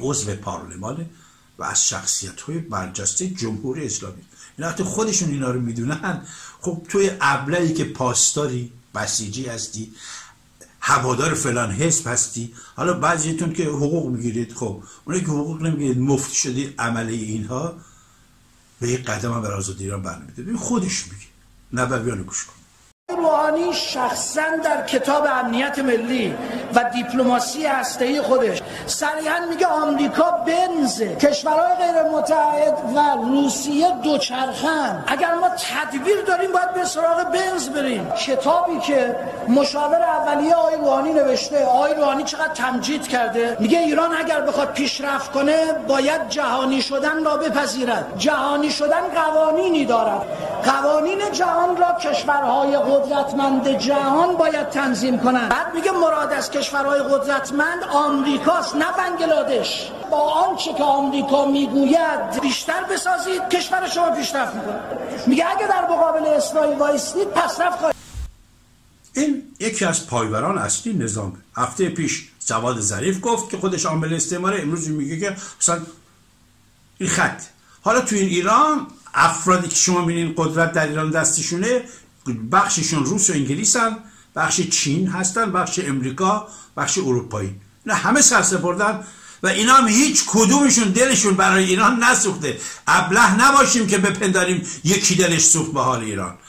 عضو پارلمانه و از شخصیت‌های برجسته جمهوری اسلامی. اینا وقتی خودشون اینا رو میدونن، خب توی ابله‌ای که پاسداری، بسیجی هستی، هوادار فلان حزب هستی، حالا بعضیتون که حقوق میگیرید، خب اونایی که حقوق نمیگیرید مفت شدید عمله اینها، به یک قدم هم بر آزادی ایران برنمی‌داره. ببین خودش میگه. نبویانو گوش کن. روحانی شخصا در کتاب امنیت ملی و دیپلماسی هسته‌ای خودش صریحا میگه آمریکا بنز، کشورهای غیر متحد و روسیه دوچرخن، اگر ما تدبیر داریم باید به سراغ بنز بریم. کتابی که مشاور اولیه آقای روحانی نوشته، آقای روحانی چقدر تمجید کرده، میگه ایران اگر بخواد پیشرفت کنه باید جهانی شدن را بپذیرد. جهانی شدن قوانینی دارد، قوانین جهان را کشورهای قدرتمند جهان باید تنظیم کنند. بعد میگه مراد از کشورهای قدرتمند آمریکاست نه بنگلادش. با آنچه که آمریکا میگوید بیشتر بسازید، کشور شما پیشرفت میکنه. میگه اگه در مقابل اسرائیل وایسید پسرفت خواهید. این یکی از پایوران اصلی نظام. هفته پیش جواد ظریف گفت که خودش عامل استعماره، امروز میگه که مثلا این خط. حالا تو این ایران افرادی که شما میبینین قدرت در ایران دستشونه، بخششون روس و انگلیس هم، بخش چین هستن، بخش امریکا، بخش اروپایی، نه همه سرسپردن و اینا هم هیچ کدومشون دلشون برای ایران نسوخته. ابله نباشیم که بپنداریم یکی دلش سوخت به حال ایران.